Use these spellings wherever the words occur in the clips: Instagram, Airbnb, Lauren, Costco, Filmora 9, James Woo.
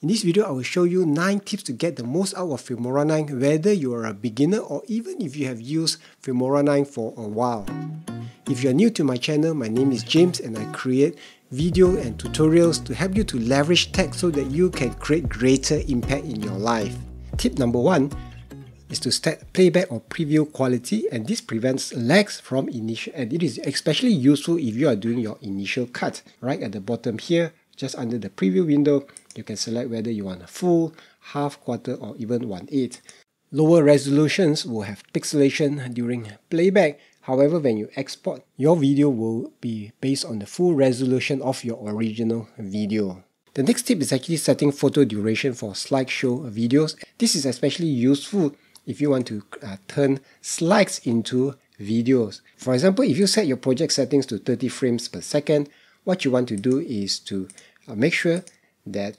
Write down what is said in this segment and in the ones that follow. In this video, I will show you 9 tips to get the most out of Filmora 9, whether you are a beginner or even if you have used Filmora 9 for a while. If you are new to my channel, my name is James and I create videos and tutorials to help you to leverage tech so that you can create greater impact in your life. Tip number 1 is to set playback or preview quality, and this prevents lags from initial, and it is especially useful if you are doing your initial cut. Right at the bottom here, just under the preview window, you can select whether you want a full, half, quarter or even 1/8. Lower resolutions will have pixelation during playback. However, when you export, your video will be based on the full resolution of your original video. The next tip is actually setting photo duration for slideshow videos. This is especially useful if you want to turn slides into videos. For example, if you set your project settings to 30 frames per second, what you want to do is to make sure that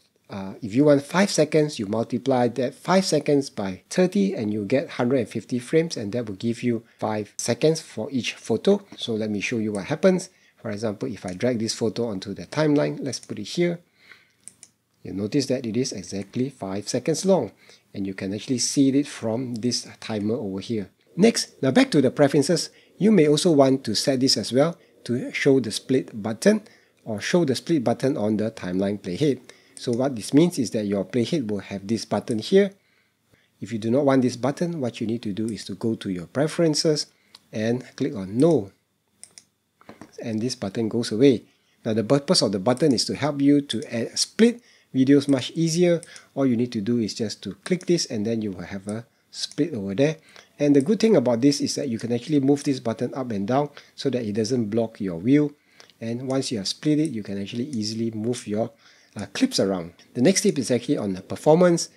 if you want 5 seconds, you multiply that 5 seconds by 30 and you get 150 frames, and that will give you 5 seconds for each photo. So let me show you what happens. For example, if I drag this photo onto the timeline, let's put it here. You'll notice that it is exactly 5 seconds long, and you can actually see it from this timer over here. Next, now back to the preferences. You may also want to set this as well to show the split button or show the split button on the timeline playhead. So what this means is that your playhead will have this button here. If you do not want this button, what you need to do is to go to your preferences and click on no. And this button goes away. Now the purpose of the button is to help you to split videos much easier. All you need to do is just to click this and then you will have a split over there. And the good thing about this is that you can actually move this button up and down so that it doesn't block your view. And once you have split it, you can actually easily move your clips around. The next tip is actually on the performance.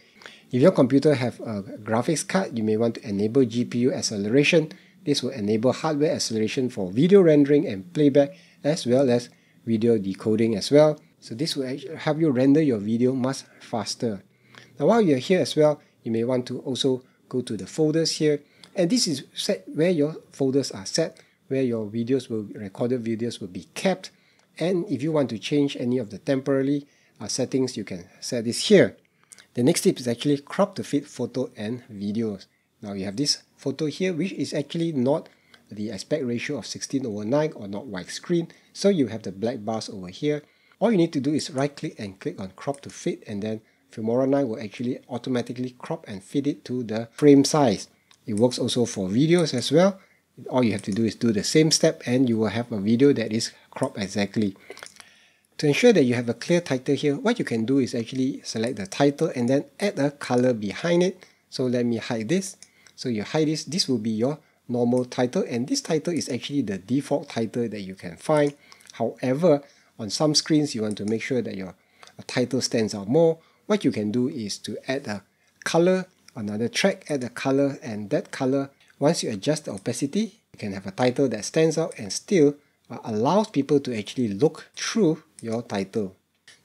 If your computer have a graphics card, you may want to enable GPU acceleration. This will enable hardware acceleration for video rendering and playback, as well as video decoding as well. So this will help you render your video much faster. Now while you're here as well, you may want to also go to the folders here, and this is set where your folders are set, where your videos will be recorded, videos will be kept. And if you want to change any of the temporary settings, you can set this here. The next tip is actually crop to fit photo and videos. Now you have this photo here, which is actually not the aspect ratio of 16:9 or not widescreen, so you have the black bars over here. All you need to do is right click and click on crop to fit, and then Filmora 9 will actually automatically crop and fit it to the frame size. It works also for videos as well. All you have to do is do the same step and you will have a video that is cropped exactly. To ensure that you have a clear title here, what you can do is actually select the title and then add a color behind it. So let me hide this. So you hide this, this will be your normal title, and this title is actually the default title that you can find. However, on some screens you want to make sure that your title stands out more. What you can do is to add a color, another track, add a color, and that color, once you adjust the opacity, you can have a title that stands out and still allows people to actually look through your title.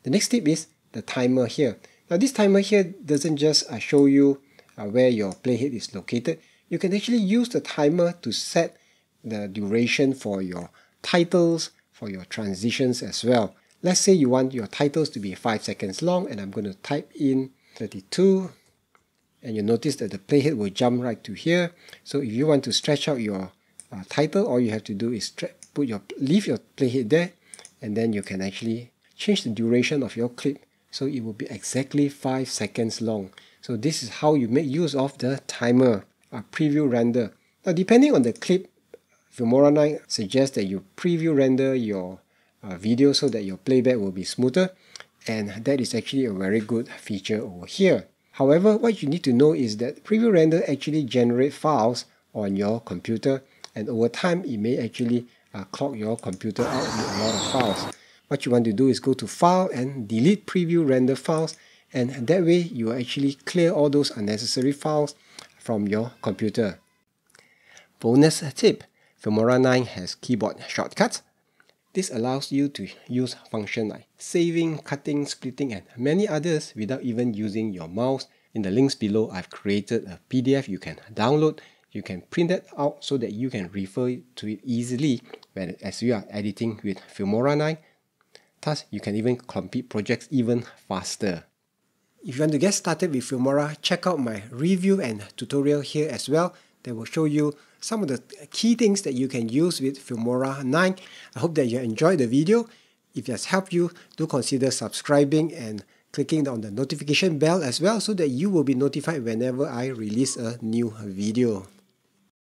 The next tip is the timer here. Now this timer here doesn't just show you where your playhead is located. You can actually use the timer to set the duration for your titles, for your transitions as well. Let's say you want your titles to be 5 seconds long, and I'm going to type in 32. And you notice that the playhead will jump right to here. So if you want to stretch out your title, all you have to do is leave your playhead there, and then you can actually change the duration of your clip so it will be exactly 5 seconds long. So this is how you make use of the timer, a preview render. Now depending on the clip, Filmora 9 suggests that you preview render your video so that your playback will be smoother, and that is actually a very good feature over here. However, what you need to know is that preview render actually generates files on your computer, and over time it may actually clog your computer out with a lot of files. What you want to do is go to file and delete preview render files, and that way you actually clear all those unnecessary files from your computer. Bonus tip, Filmora 9 has keyboard shortcuts. This allows you to use functions like saving, cutting, splitting and many others without even using your mouse. In the links below, I've created a PDF you can download. You can print that out so that you can refer to it easily as you are editing with Filmora 9. Thus, you can even complete projects even faster. If you want to get started with Filmora, check out my review and tutorial here as well. That will show you some of the key things that you can use with Filmora 9. I hope that you enjoyed the video. If it has helped you, do consider subscribing and clicking on the notification bell as well so that you will be notified whenever I release a new video.